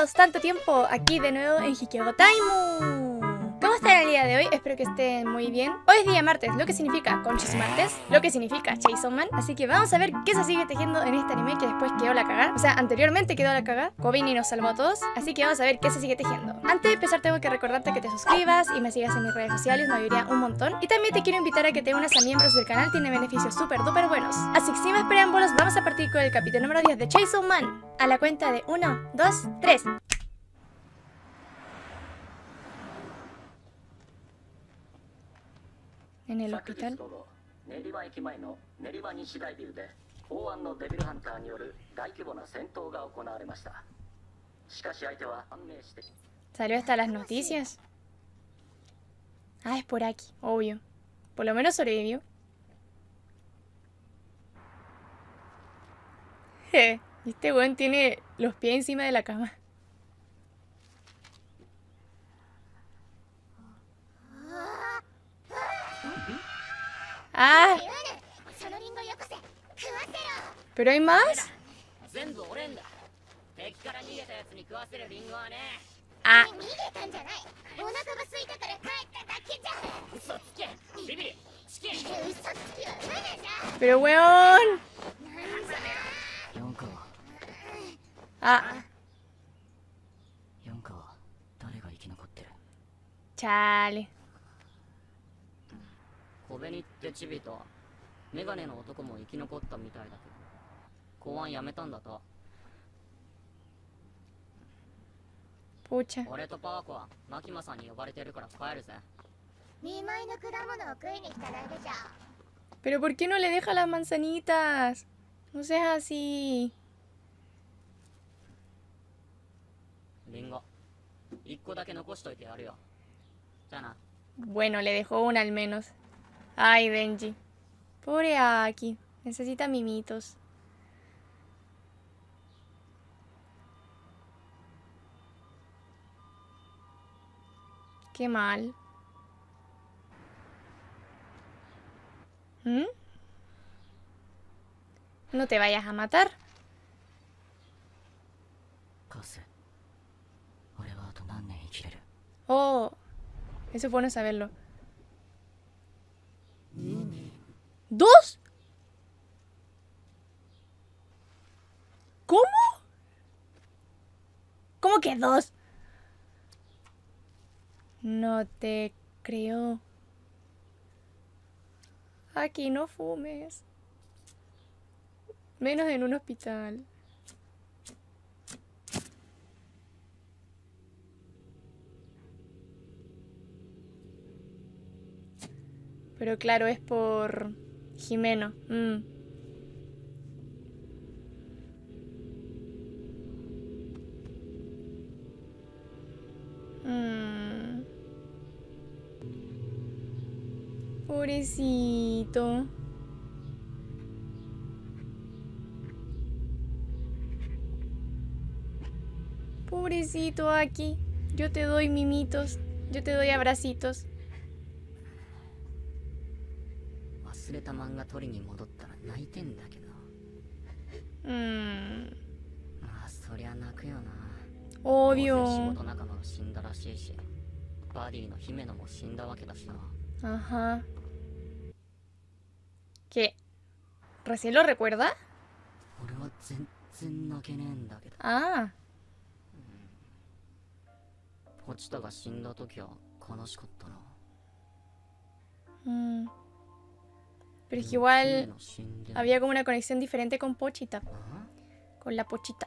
amigos, tanto tiempo aquí de nuevo en Hikegotaimu. ¿Cómo están el día de hoy? Espero que estén muy bien. Hoy es día martes, lo que significa Conscious Martes, lo que significa Chainsaw Man. Así que vamos a ver qué se sigue tejiendo en este anime que después quedó la cagada. O sea, anteriormente quedó la cagada. Cobeni nos salvó a todos, así que vamos a ver qué se sigue tejiendo. Antes de empezar tengo que recordarte que te suscribas y me sigas en mis redes sociales, me ayudaría un montón. Y también te quiero invitar a que te unas a miembros del canal, tiene beneficios súper duper buenos. Así que sin más preámbulos, vamos a partir con el capítulo número 10 de Chainsaw Man. A la cuenta de 1, 2, 3... En el hospital. Salió hasta las noticias. Ah, es por aquí, obvio. Por lo menos sobrevivió. Este weón tiene los pies encima de la cama. Ah. ¿Pero hay más? Ah. Pero weón. Ah. Chale. Pucha. Pero ¿por qué no le deja las manzanitas? No seas así. Bueno, le dejó una al menos. Ay, Denji. Pobre Aki. Necesita mimitos. Qué mal. ¿Mm? No te vayas a matar. Oh, eso es bueno saberlo. ¿Dos? ¿Cómo? ¿Cómo que dos? No te creo. Aquí no fumes. Menos en un hospital. Pero claro, es por... Himeno. Pobrecito. Pobrecito Aki. Yo te doy mimitos. Yo te doy abracitos. Obvio. Ajá. ¿Qué? ¿Recién lo recuerda? Ah. Pero es que igual había como una conexión diferente con Pochita. Con la Pochita.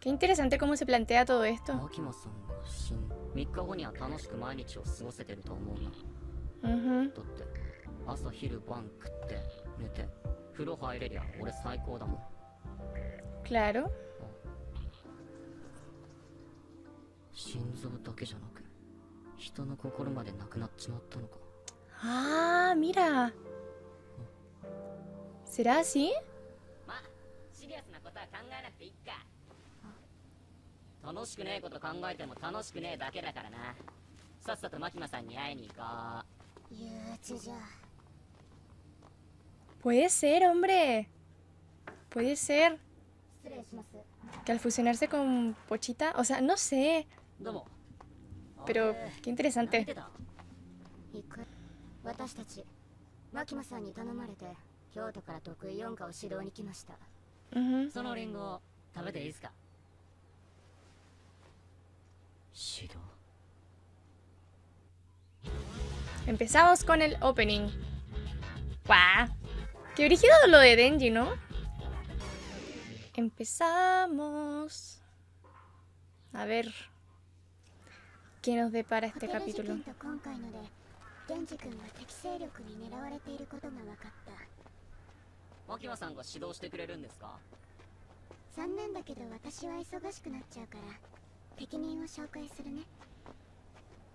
Qué interesante cómo se plantea todo esto. Claro. Ah, mira. ¿Será así? 楽しくねえこと考えても楽しくねえだけだからな。さっさとマキマさんに会いに行こう。憂鬱じゃ。Puede ser, hombre. Puede ser. Que al fusionarse con Pochita, o sea, no sé. Pero qué interesante. Empezamos con el opening. ¡Guau! Qué brígido lo de Denji, ¿no? Empezamos. A ver qué nos depara este capítulo.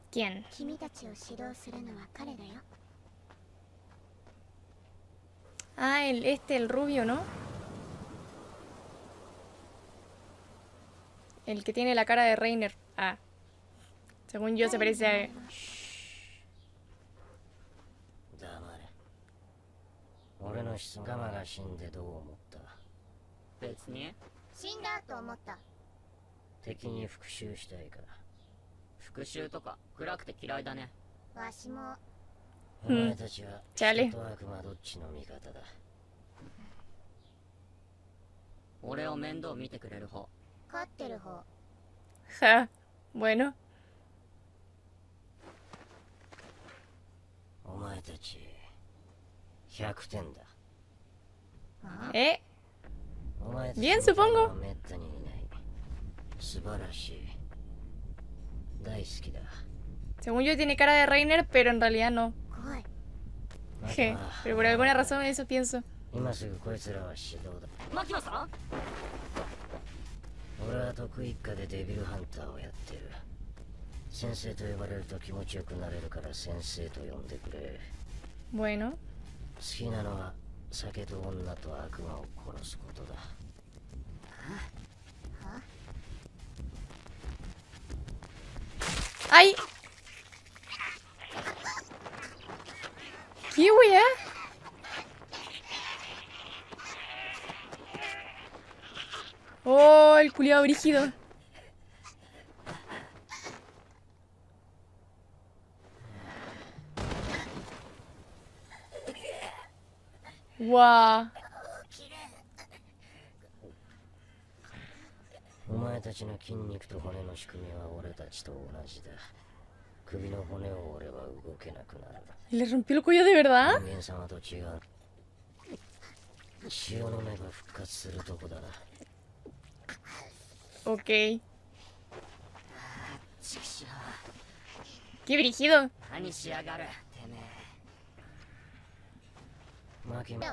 ¿Quién? Ah, el rubio, ¿no? El que tiene la cara de Reiner. Ah. Según yo se parece a... Chale. Ja, bueno. Bien, supongo. Según yo tiene cara de Reiner, pero en realidad no. Je, pero por alguna razón eso pienso. Bueno. ¡Ay! ¡Qué wea! ¡Oh, el culiao brígido! ¡Guau! ¿Le rompió el cuello de verdad? Ok. ¡Qué brígido! ¿Y esa fue? Bueno.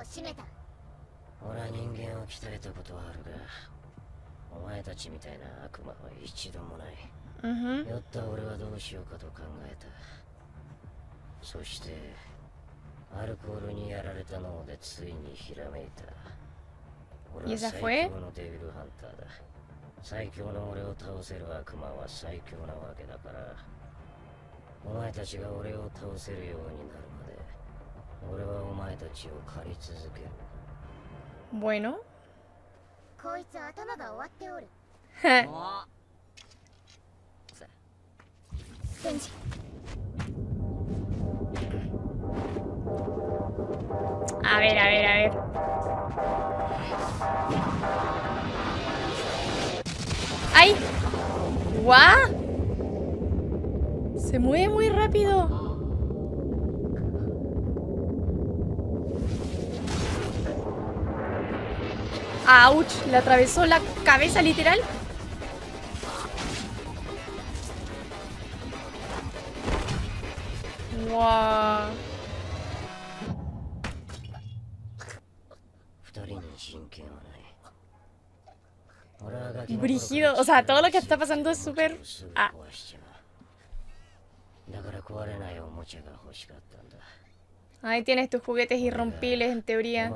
A ver, a ver, a ver. ¡Ay! ¡Guau! Se mueve muy rápido. ¡Auch! Le atravesó la cabeza, literal. ¡Wow! Brígido. O sea, todo lo que está pasando es súper... Ah. Ahí tienes tus juguetes irrompibles, en teoría.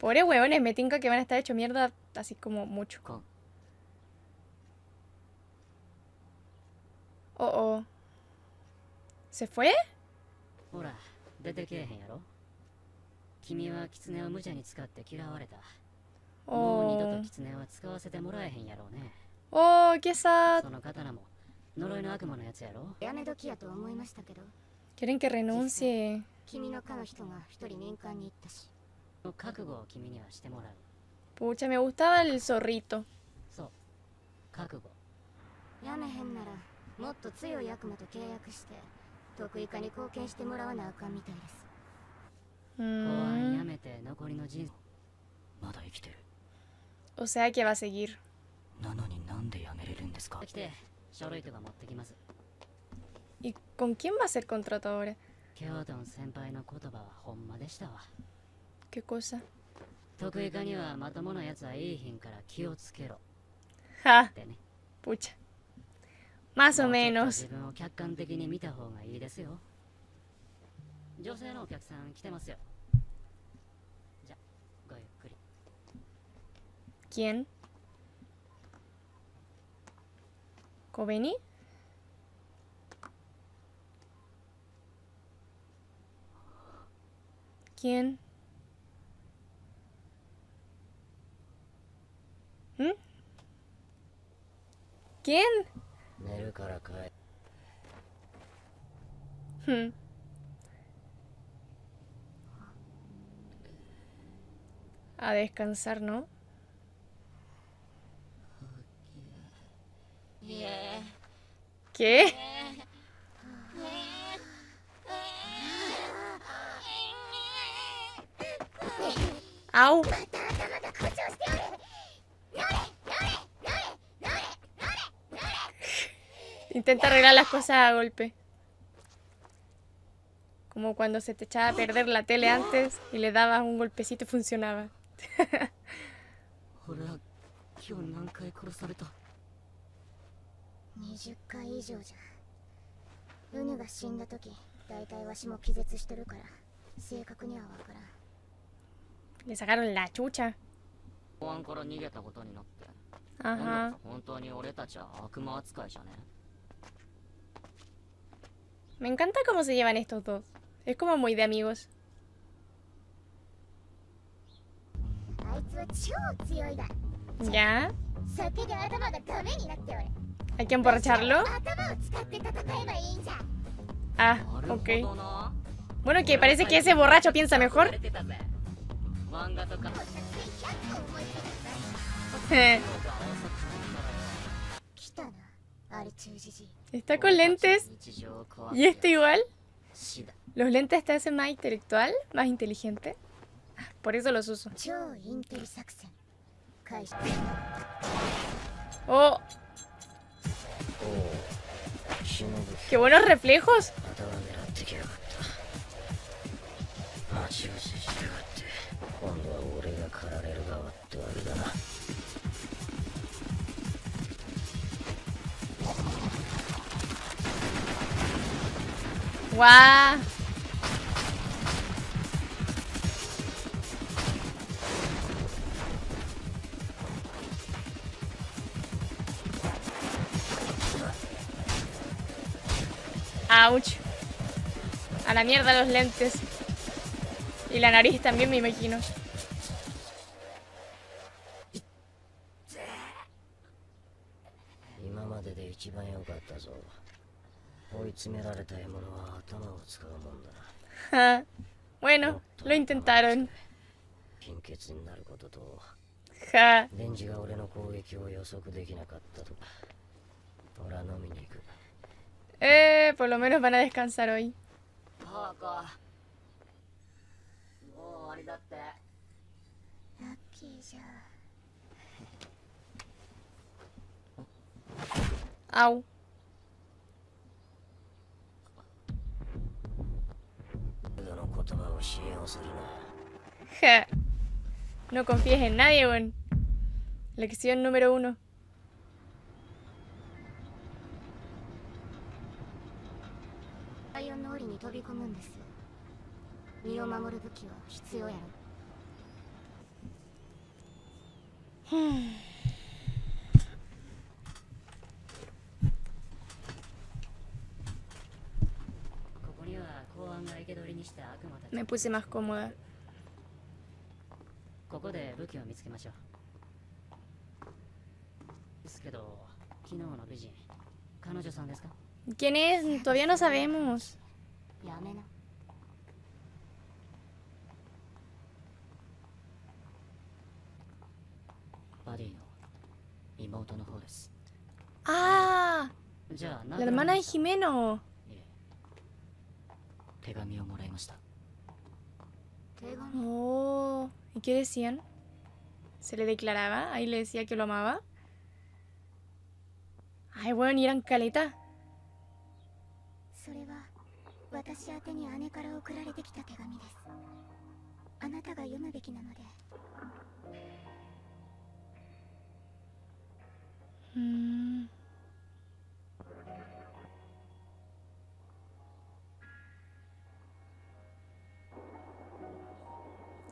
Pobres huevones, me tinca que van a estar hecho mierda así como mucho. Oh, oh. ¿Se fue? Oh. Oh, qué sad. Quieren que renuncie. Pucha, me gustaba el zorrito. O sea que va a seguir. ¿Y con quién va a ser contrato ahora? ¿Qué cosa? Ja. Pucha. Más o menos. ¿Quién? ¿Cobeni? ¿Quién? ¿Mm? ¿Quién? ¿Hm? A descansar, ¿no? ¿Qué? ¡Au! Intenta arreglar las cosas a golpe. Como cuando se te echaba a perder la tele antes y le dabas un golpecito y funcionaba. Le sacaron la chucha. Ajá. Me encanta cómo se llevan estos dos. Es como muy de amigos. ¿Ya? ¿Hay que emborracharlo? Ah, ok. Bueno, que parece que ese borracho piensa mejor. Está con lentes. ¿Y este igual? Los lentes te hacen más intelectual, más inteligente. Por eso los uso. Oh. ¡Qué buenos reflejos! ¡Guau! ¡Auch! A la mierda los lentes. Y la nariz también, me imagino. Ja. Bueno, lo intentaron. Ja. Por lo menos van a descansar hoy. Au. Ja. No confíes en nadie, weón. Lección número 1. Me puse más cómoda. ¿Quién es? Todavía no sabemos. ¡Ah! La hermana de Himeno. Oh, ¿y qué decían? ¿Se le declaraba? Ahí le decía que lo amaba. Ay, bueno, y eran caleta.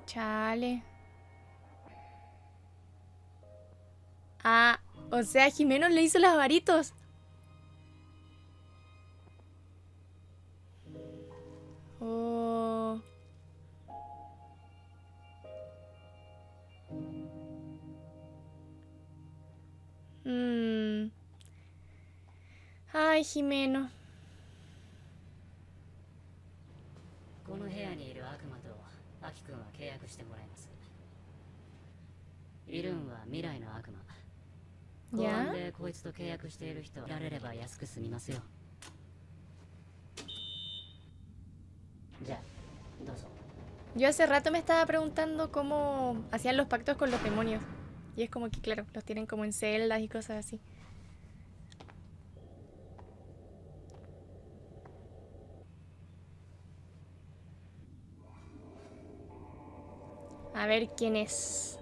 Chale. Ah, o sea, Himeno le hizo los varitos. Oh. Ay, Himeno. ¿Ya? Yo hace rato me estaba preguntando cómo hacían los pactos con los demonios. Y es como que, claro, los tienen como en celdas y cosas así. A ver quién es.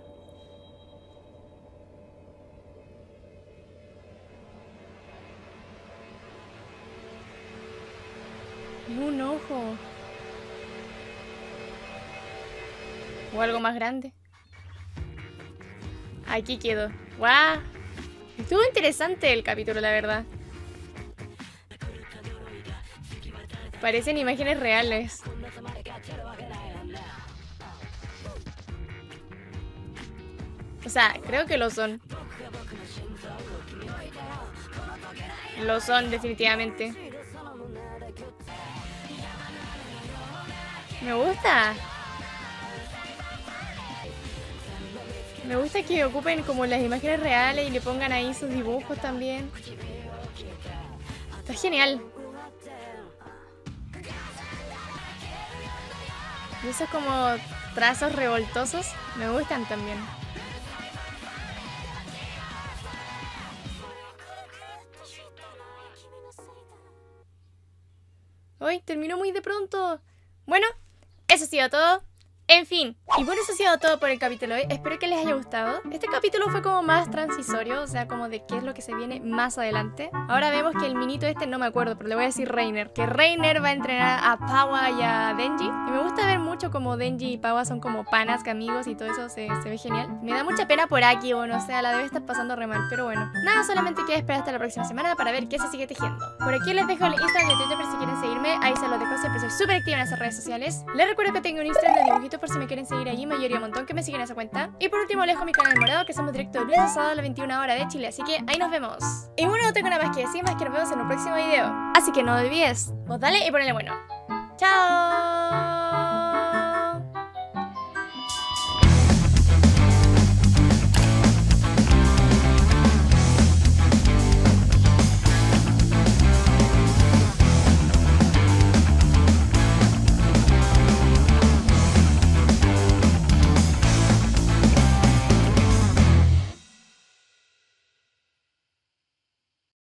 Un ojo. O algo más grande. Aquí quedó. ¡Guau! Estuvo interesante el capítulo, la verdad. Parecen imágenes reales. O sea, creo que lo son. Lo son, definitivamente. Me gusta. Me gusta que ocupen como las imágenes reales y le pongan ahí sus dibujos también. Está genial. Y esos como trazos revoltosos me gustan también. Hoy terminó muy de pronto. Bueno, eso ha sido todo. En fin, y bueno, eso ha sido todo por el capítulo de hoy. Espero que les haya gustado. Este capítulo fue como más transitorio, o sea, como de qué es lo que se viene más adelante. Ahora vemos que el minito este, no me acuerdo, pero le voy a decir Reiner. Que Reiner va a entrenar a Power y a Denji. Y me gusta ver mucho como Denji y Power son como panas, que amigos y todo eso se ve genial. Me da mucha pena por Aki, bueno, o sea, la debe estar pasando re mal, pero bueno. Nada, solamente queda esperar hasta la próxima semana para ver qué se sigue tejiendo. Por aquí les dejo el Instagram y el Twitter por si quieren seguirme. Ahí se los dejo, siempre soy súper activa en esas redes sociales. Les recuerdo que tengo un Instagram de dibujitos por si me quieren seguir allí, me ayudaría un montón que me sigan a esa cuenta. Y por último les dejo mi canal morado, que hacemos directo lunes a sábado a las 21 horas de Chile, así que ahí nos vemos. Y bueno, no tengo nada más que decir, más que nos vemos en un próximo video. Así que no olvides, vos dale y ponele bueno. ¡Chao!